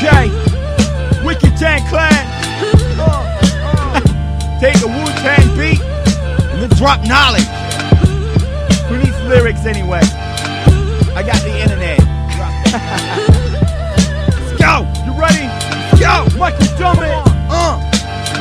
J, Wicked Tank Clan. Take a Wu-Tang beat and then drop knowledge. Who needs lyrics anyway? I got the internet. Let's go. You ready? Let's go. Michael Dummett.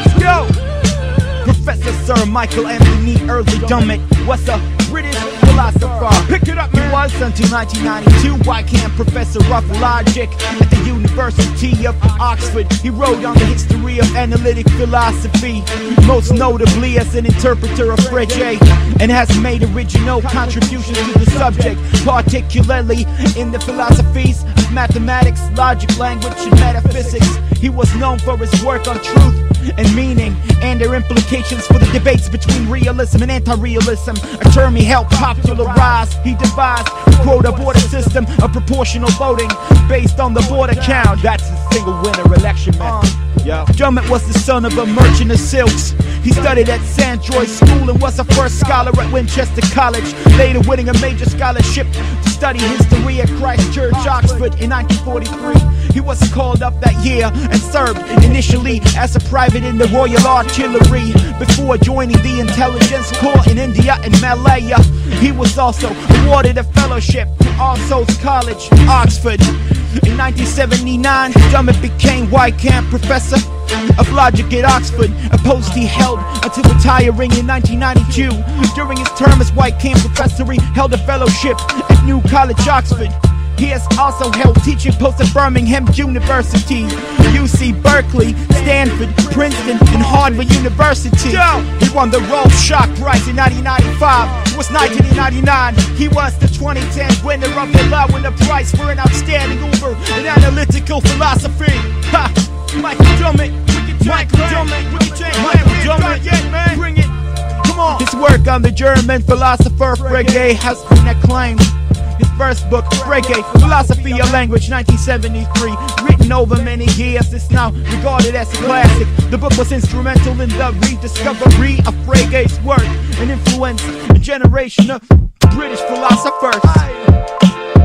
Let's go. Professor Sir Michael Anthony Early Dummett. What's up? British philosopher. Pick it up, man. He was until 1992 Wykeham Professor of Logic at the University of Oxford. He wrote on the history of analytic philosophy, most notably as an interpreter of Frege, and has made original contributions to the subject, particularly in the philosophies of mathematics, logic, language, and metaphysics. He was known for his work on truth and meaning and their implications for the debates between realism and anti-realism, a term he helped popularize. He devised the quota border system of proportional voting based on the border count. That's a single winner election method. Dummett was the son of a merchant of silks. He studied at Sandroyd School and was a first scholar at Winchester College, later winning a major scholarship to study history at Christ Church, Oxford in 1943. He was called up that year and served initially as a private in the Royal Artillery before joining the Intelligence Corps in India and Malaya. He was also awarded a fellowship at All Souls College, Oxford. In 1979, Dummett became Wykeham Professor of Logic at Oxford, a post he held until retiring in 1992. During his term as Wykeham Professor, he held a fellowship at New College, Oxford. He has also held teaching posts at Birmingham University, UC Berkeley, Stanford, Princeton, and Harvard University. He won the Rolf Schock Prize in 1995. It was 1999. He was the 2010 winner of the Loewen Prize for an outstanding over in analytical philosophy. Ha! Michael Dummett, Michael Dummett, Michael Dummett, bring it. Come on. His work on the German philosopher Frege has been acclaimed. His first book, Frege, Philosophy of Language, 1973, written over many years, it's now regarded as a classic. The book was instrumental in the rediscovery of Frege's work and influenced a generation of British philosophers.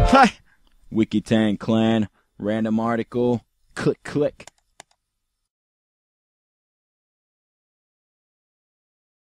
Hi. Wicked Tang Clan, random article, click.